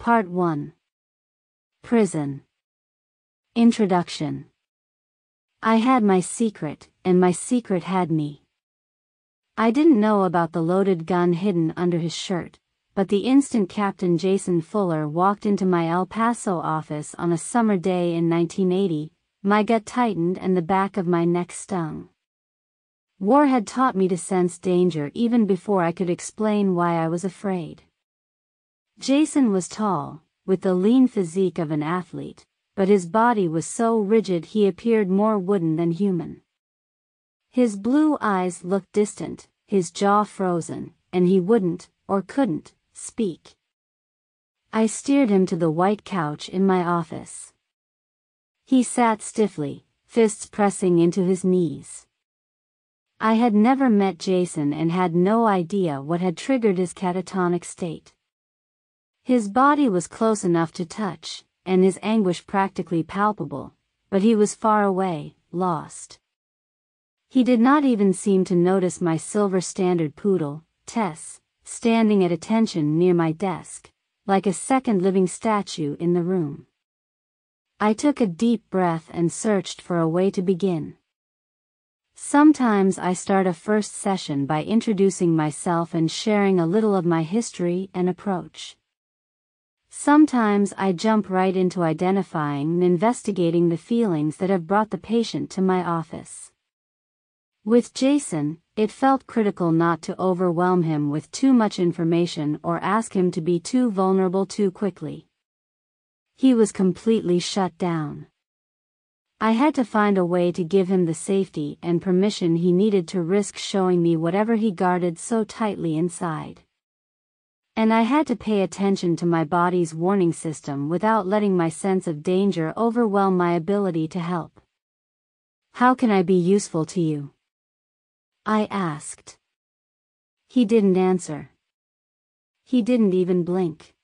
Part 1. Prison. Introduction. I had my secret, and my secret had me. I didn't know about the loaded gun hidden under his shirt, but the instant Captain Jason Fuller walked into my El Paso office on a summer day in 1980, my gut tightened and the back of my neck stung. War had taught me to sense danger even before I could explain why I was afraid. Jason was tall, with the lean physique of an athlete, but his body was so rigid he appeared more wooden than human. His blue eyes looked distant, his jaw frozen, and he wouldn't, or couldn't, speak. I steered him to the white couch in my office. He sat stiffly, fists pressing into his knees. I had never met Jason and had no idea what had triggered his catatonic state. His body was close enough to touch, and his anguish practically palpable, but he was far away, lost. He did not even seem to notice my silver standard poodle, Tess, standing at attention near my desk, like a second living statue in the room. I took a deep breath and searched for a way to begin. Sometimes I start a first session by introducing myself and sharing a little of my history and approach. Sometimes I jump right into identifying and investigating the feelings that have brought the patient to my office. With Jason, it felt critical not to overwhelm him with too much information or ask him to be too vulnerable too quickly. He was completely shut down. I had to find a way to give him the safety and permission he needed to risk showing me whatever he guarded so tightly inside. And I had to pay attention to my body's warning system without letting my sense of danger overwhelm my ability to help. "How can I be useful to you?" I asked. He didn't answer. He didn't even blink.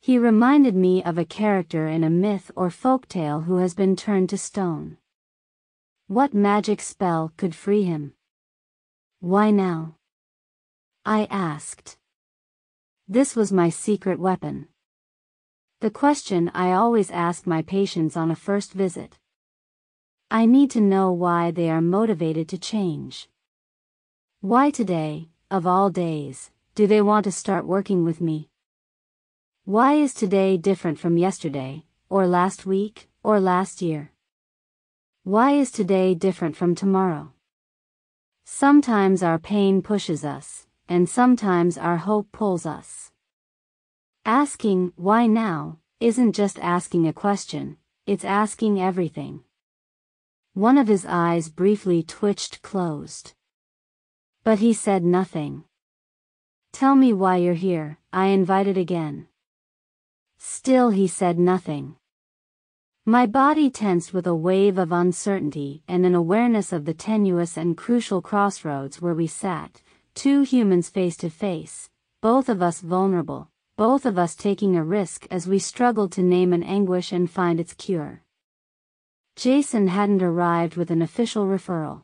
He reminded me of a character in a myth or folktale who has been turned to stone. What magic spell could free him? "Why now?" I asked. This was my secret weapon. The question I always ask my patients on a first visit. I need to know why they are motivated to change. Why today, of all days, do they want to start working with me? Why is today different from yesterday, or last week, or last year? Why is today different from tomorrow? Sometimes our pain pushes us, and sometimes our hope pulls us. Asking, "Why now?" isn't just asking a question, it's asking everything. One of his eyes briefly twitched closed. But he said nothing. "Tell me why you're here," I invited again. Still he said nothing. My body tensed with a wave of uncertainty and an awareness of the tenuous and crucial crossroads where we sat. Two humans face to face, both of us vulnerable, both of us taking a risk as we struggled to name an anguish and find its cure. Jason hadn't arrived with an official referral.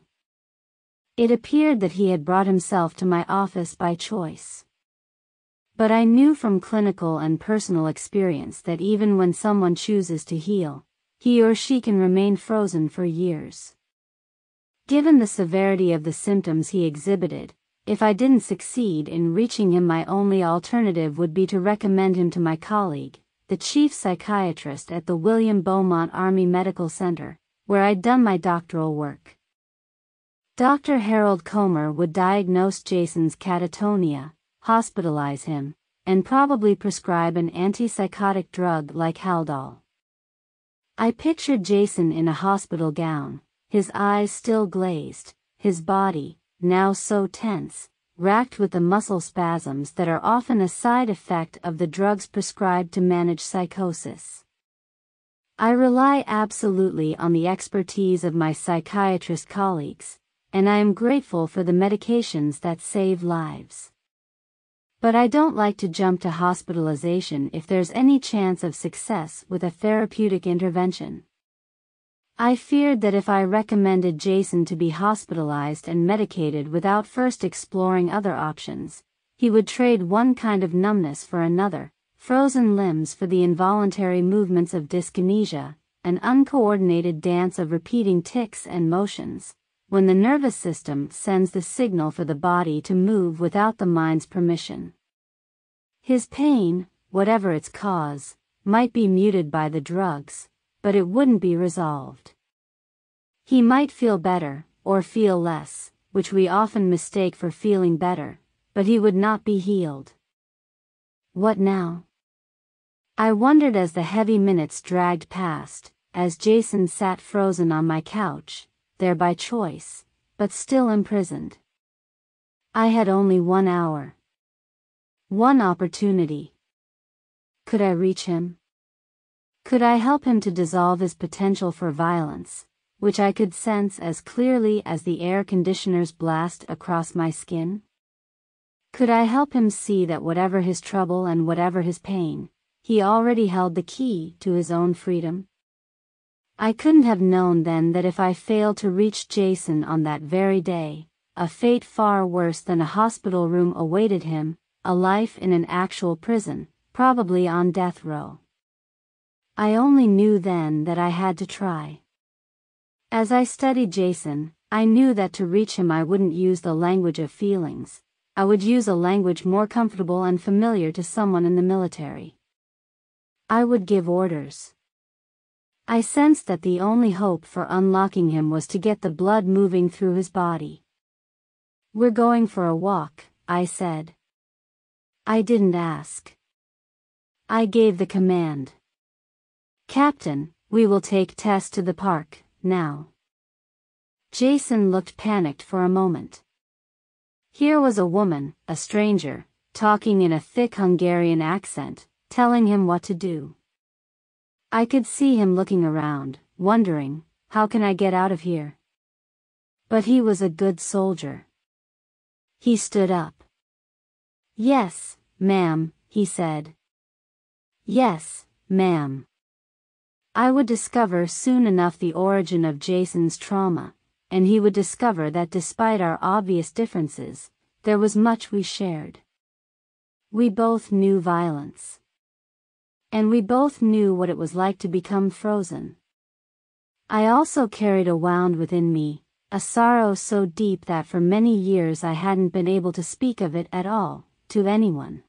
It appeared that he had brought himself to my office by choice. But I knew from clinical and personal experience that even when someone chooses to heal, he or she can remain frozen for years. Given the severity of the symptoms he exhibited, if I didn't succeed in reaching him, my only alternative would be to recommend him to my colleague, the chief psychiatrist at the William Beaumont Army Medical Center, where I'd done my doctoral work. Dr. Harold Comer would diagnose Jason's catatonia, hospitalize him, and probably prescribe an antipsychotic drug like Haldol. I pictured Jason in a hospital gown, his eyes still glazed, his body, now so tense, racked with the muscle spasms that are often a side effect of the drugs prescribed to manage psychosis. I rely absolutely on the expertise of my psychiatrist colleagues, and I am grateful for the medications that save lives. But I don't like to jump to hospitalization if there's any chance of success with a therapeutic intervention. I feared that if I recommended Jason to be hospitalized and medicated without first exploring other options, he would trade one kind of numbness for another, frozen limbs for the involuntary movements of dyskinesia, an uncoordinated dance of repeating tics and motions, when the nervous system sends the signal for the body to move without the mind's permission. His pain, whatever its cause, might be muted by the drugs, but it wouldn't be resolved. He might feel better, or feel less, which we often mistake for feeling better, but he would not be healed. What now? I wondered as the heavy minutes dragged past, as Jason sat frozen on my couch, there by choice, but still imprisoned. I had only 1 hour. One opportunity. Could I reach him? Could I help him to dissolve his potential for violence, which I could sense as clearly as the air conditioner's blast across my skin? Could I help him see that whatever his trouble and whatever his pain, he already held the key to his own freedom? I couldn't have known then that if I failed to reach Jason on that very day, a fate far worse than a hospital room awaited him, a life in an actual prison, probably on death row. I only knew then that I had to try. As I studied Jason, I knew that to reach him I wouldn't use the language of feelings, I would use a language more comfortable and familiar to someone in the military. I would give orders. I sensed that the only hope for unlocking him was to get the blood moving through his body. "We're going for a walk," I said. I didn't ask. I gave the command. "Captain, we will take Tess to the park, now." Jason looked panicked for a moment. Here was a woman, a stranger, talking in a thick Hungarian accent, telling him what to do. I could see him looking around, wondering, how can I get out of here? But he was a good soldier. He stood up. "Yes, ma'am," he said. "Yes, ma'am." I would discover soon enough the origin of Jason's trauma, and he would discover that despite our obvious differences, there was much we shared. We both knew violence. And we both knew what it was like to become frozen. I also carried a wound within me, a sorrow so deep that for many years I hadn't been able to speak of it at all, to anyone.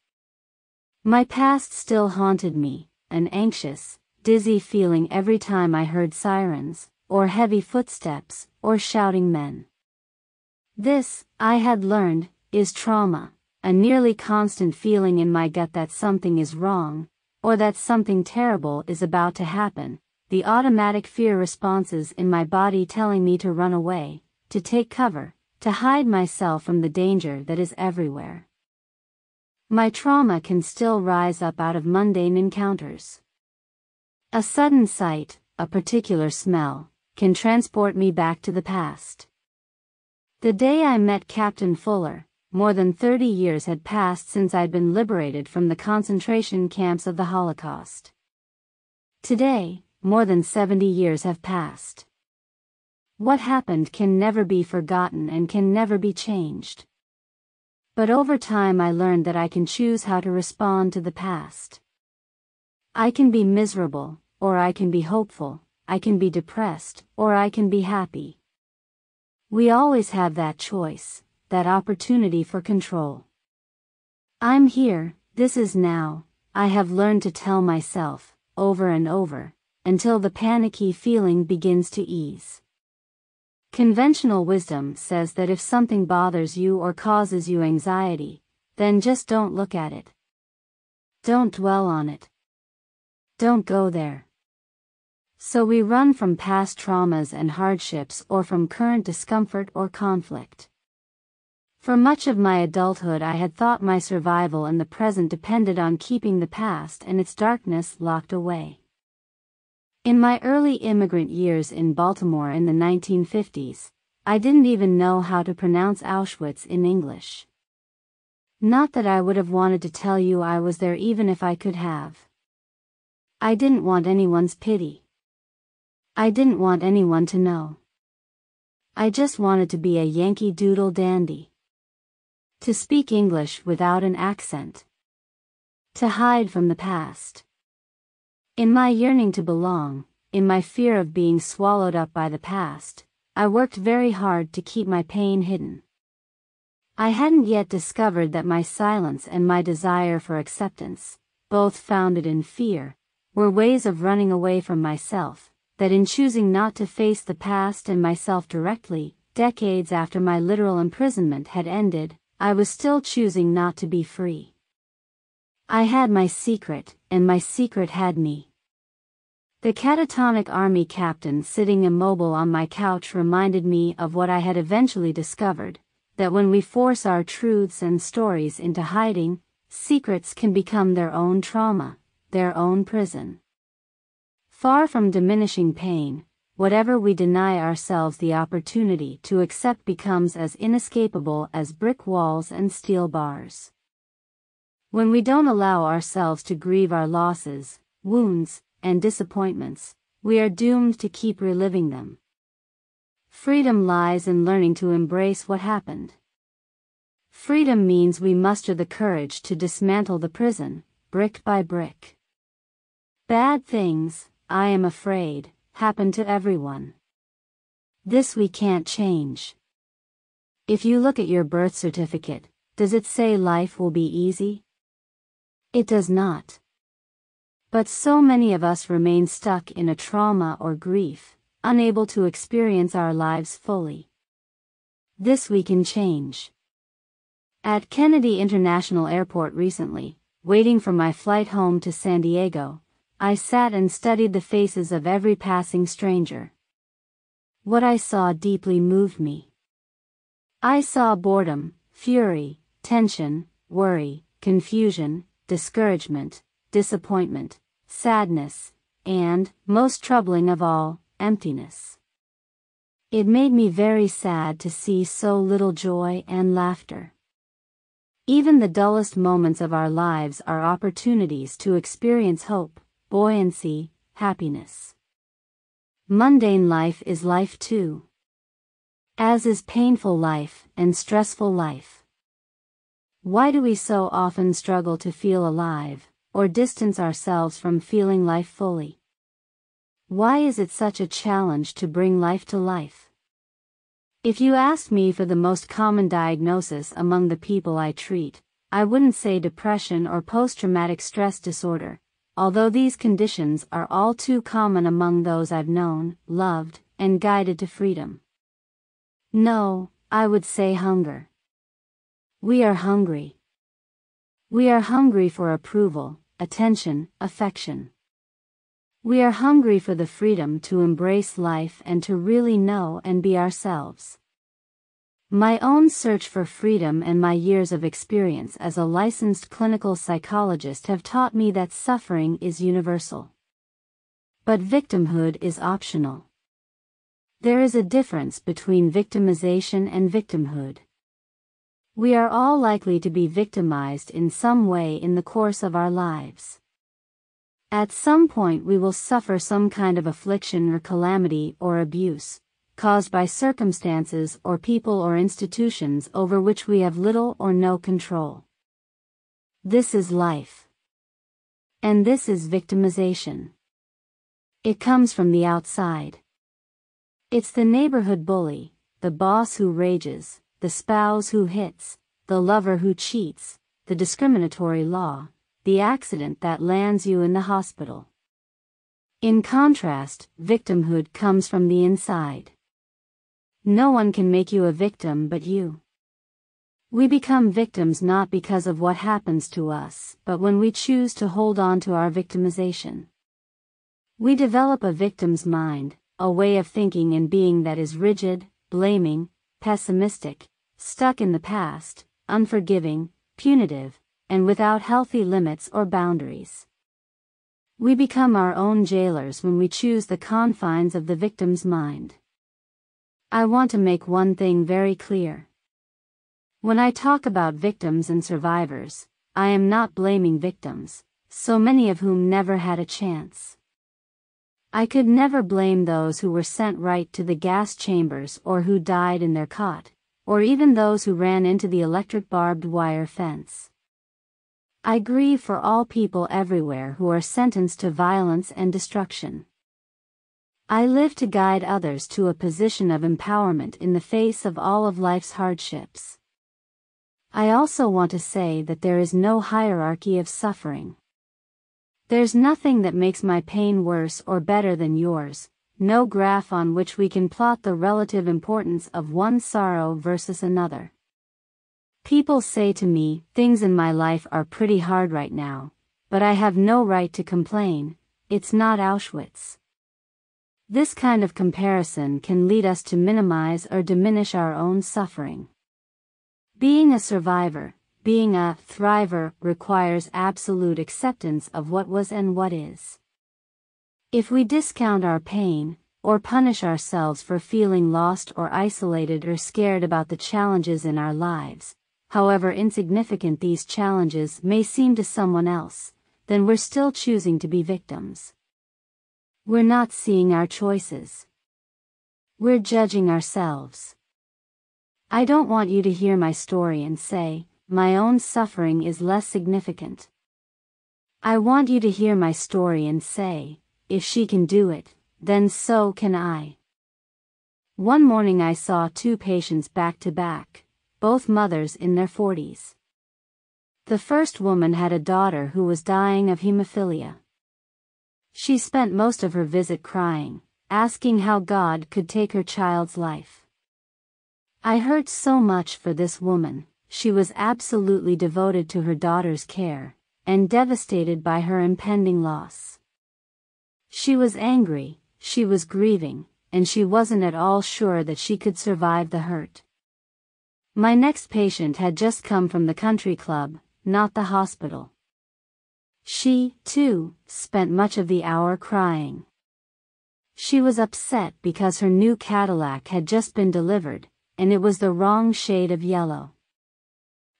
My past still haunted me, an anxious, dizzy feeling every time I heard sirens, or heavy footsteps, or shouting men. This, I had learned, is trauma, a nearly constant feeling in my gut that something is wrong, or that something terrible is about to happen, the automatic fear responses in my body telling me to run away, to take cover, to hide myself from the danger that is everywhere. My trauma can still rise up out of mundane encounters. A sudden sight, a particular smell, can transport me back to the past. The day I met Captain Fuller, more than 30 years had passed since I'd been liberated from the concentration camps of the Holocaust. Today, more than 70 years have passed. What happened can never be forgotten and can never be changed. But over time I learned that I can choose how to respond to the past. I can be miserable, or I can be hopeful, I can be depressed, or I can be happy. We always have that choice, that opportunity for control. I'm here, this is now, I have learned to tell myself, over and over, until the panicky feeling begins to ease. Conventional wisdom says that if something bothers you or causes you anxiety, then just don't look at it. Don't dwell on it. Don't go there. So we run from past traumas and hardships or from current discomfort or conflict. For much of my adulthood I had thought my survival in the present depended on keeping the past and its darkness locked away. In my early immigrant years in Baltimore in the 1950s, I didn't even know how to pronounce Auschwitz in English. Not that I would have wanted to tell you I was there even if I could have. I didn't want anyone's pity. I didn't want anyone to know. I just wanted to be a Yankee Doodle dandy. To speak English without an accent. to hide from the past. In my yearning to belong, in my fear of being swallowed up by the past, I worked very hard to keep my pain hidden. I hadn't yet discovered that my silence and my desire for acceptance, both founded in fear, were ways of running away from myself, that in choosing not to face the past and myself directly, decades after my literal imprisonment had ended, I was still choosing not to be free. I had my secret, and my secret had me. The catatonic army captain sitting immobile on my couch reminded me of what I had eventually discovered, that when we force our truths and stories into hiding, secrets can become their own trauma, their own prison. Far from diminishing pain, whatever we deny ourselves the opportunity to accept becomes as inescapable as brick walls and steel bars. When we don't allow ourselves to grieve our losses, wounds, and disappointments, we are doomed to keep reliving them. Freedom lies in learning to embrace what happened. Freedom means we muster the courage to dismantle the prison, brick by brick. Bad things, I am afraid, happen to everyone. This we can't change. If you look at your birth certificate, does it say life will be easy? It does not. But so many of us remain stuck in a trauma or grief, unable to experience our lives fully. This we can change. At Kennedy International Airport recently, waiting for my flight home to San Diego, I sat and studied the faces of every passing stranger. What I saw deeply moved me. I saw boredom, fury, tension, worry, confusion, discouragement, disappointment, sadness, and, most troubling of all, emptiness. It made me very sad to see so little joy and laughter. Even the dullest moments of our lives are opportunities to experience hope, buoyancy, happiness. Mundane life is life too, as is painful life and stressful life. Why do we so often struggle to feel alive, or distance ourselves from feeling life fully? Why is it such a challenge to bring life to life? If you asked me for the most common diagnosis among the people I treat, I wouldn't say depression or post-traumatic stress disorder, although these conditions are all too common among those I've known, loved, and guided to freedom. No, I would say hunger. We are hungry. We are hungry for approval, attention, affection. We are hungry for the freedom to embrace life and to really know and be ourselves. My own search for freedom and my years of experience as a licensed clinical psychologist have taught me that suffering is universal. But victimhood is optional. There is a difference between victimization and victimhood. We are all likely to be victimized in some way in the course of our lives. At some point we will suffer some kind of affliction or calamity or abuse, caused by circumstances or people or institutions over which we have little or no control. This is life. And this is victimization. It comes from the outside. It's the neighborhood bully, the boss who rages, the spouse who hits, the lover who cheats, the discriminatory law, the accident that lands you in the hospital. In contrast, victimhood comes from the inside. No one can make you a victim but you. We become victims not because of what happens to us, but when we choose to hold on to our victimization. We develop a victim's mind, a way of thinking and being that is rigid, blaming, pessimistic, stuck in the past, unforgiving, punitive, and without healthy limits or boundaries. We become our own jailers when we choose the confines of the victim's mind. I want to make one thing very clear. When I talk about victims and survivors, I am not blaming victims, so many of whom never had a chance. I could never blame those who were sent right to the gas chambers or who died in their cot, or even those who ran into the electric barbed wire fence. I grieve for all people everywhere who are sentenced to violence and destruction. I live to guide others to a position of empowerment in the face of all of life's hardships. I also want to say that there is no hierarchy of suffering. There's nothing that makes my pain worse or better than yours, no graph on which we can plot the relative importance of one sorrow versus another. People say to me, things in my life are pretty hard right now, but I have no right to complain, it's not Auschwitz. This kind of comparison can lead us to minimize or diminish our own suffering. Being a survivor, being a thriver, requires absolute acceptance of what was and what is. If we discount our pain, or punish ourselves for feeling lost or isolated or scared about the challenges in our lives, however insignificant these challenges may seem to someone else, then we're still choosing to be victims. We're not seeing our choices. We're judging ourselves. I don't want you to hear my story and say, my own suffering is less significant. I want you to hear my story and say, if she can do it, then so can I. One morning I saw two patients back to back, both mothers in their 40s. The first woman had a daughter who was dying of hemophilia. She spent most of her visit crying, asking how God could take her child's life. I heard so much for this woman. She was absolutely devoted to her daughter's care, and devastated by her impending loss. She was angry, she was grieving, and she wasn't at all sure that she could survive the hurt. My next patient had just come from the country club, not the hospital. She, too, spent much of the hour crying. She was upset because her new Cadillac had just been delivered, and it was the wrong shade of yellow.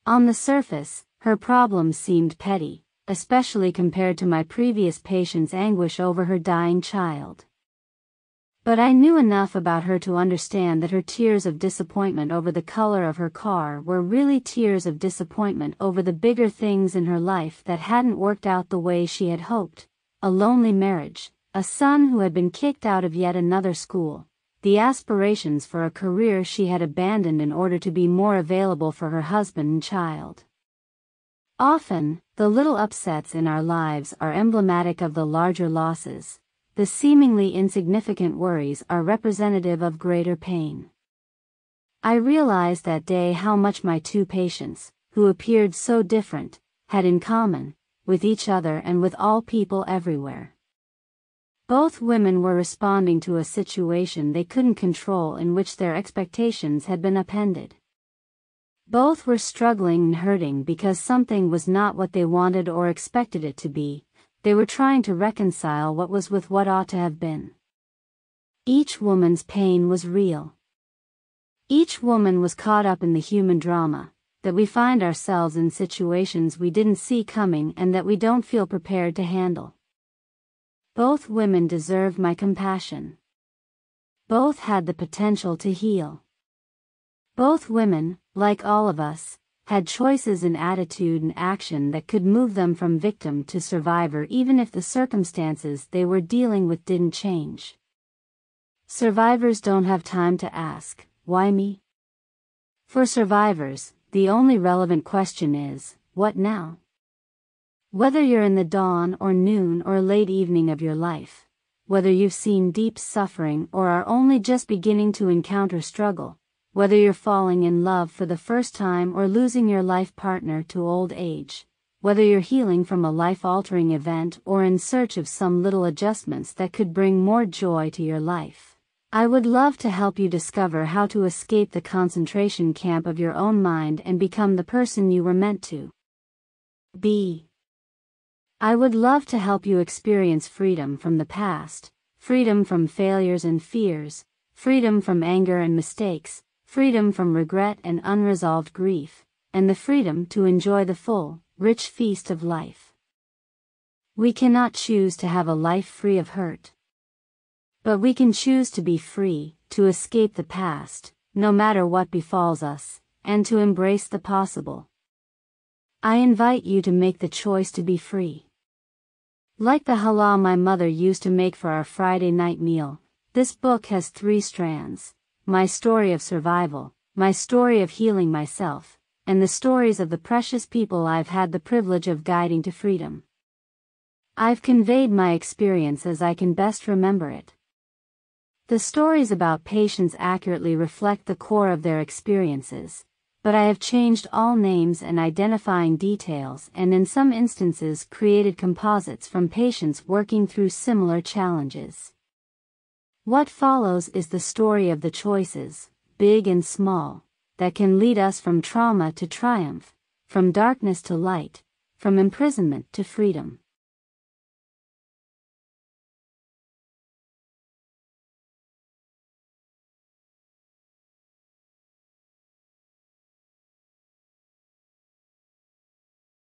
On the surface, her problem seemed petty, especially compared to my previous patient's anguish over her dying child. But I knew enough about her to understand that her tears of disappointment over the color of her car were really tears of disappointment over the bigger things in her life that hadn't worked out the way she had hoped: a lonely marriage, a son who had been kicked out of yet another school, the aspirations for a career she had abandoned in order to be more available for her husband and child. Often, the little upsets in our lives are emblematic of the larger losses. The seemingly insignificant worries are representative of greater pain. I realized that day how much my two patients, who appeared so different, had in common, with each other and with all people everywhere. Both women were responding to a situation they couldn't control in which their expectations had been upended. Both were struggling and hurting because something was not what they wanted or expected it to be. They were trying to reconcile what was with what ought to have been. Each woman's pain was real. Each woman was caught up in the human drama, that we find ourselves in situations we didn't see coming and that we don't feel prepared to handle. Both women deserved my compassion. Both had the potential to heal. Both women, like all of us, had choices in attitude and action that could move them from victim to survivor even if the circumstances they were dealing with didn't change. Survivors don't have time to ask, "Why me?" For survivors, the only relevant question is, what now? Whether you're in the dawn or noon or late evening of your life, whether you've seen deep suffering or are only just beginning to encounter struggle, whether you're falling in love for the first time or losing your life partner to old age, whether you're healing from a life-altering event or in search of some little adjustments that could bring more joy to your life, I would love to help you discover how to escape the concentration camp of your own mind and become the person you were meant to be. I would love to help you experience freedom from the past, freedom from failures and fears, freedom from anger and mistakes, freedom from regret and unresolved grief, and the freedom to enjoy the full, rich feast of life. We cannot choose to have a life free of hurt. But we can choose to be free, to escape the past, no matter what befalls us, and to embrace the possible. I invite you to make the choice to be free. Like the halal my mother used to make for our Friday night meal, this book has three strands: my story of survival, my story of healing myself, and the stories of the precious people I've had the privilege of guiding to freedom. I've conveyed my experience as I can best remember it. The stories about patients accurately reflect the core of their experiences, but I have changed all names and identifying details and in some instances created composites from patients working through similar challenges. What follows is the story of the choices, big and small, that can lead us from trauma to triumph, from darkness to light, from imprisonment to freedom.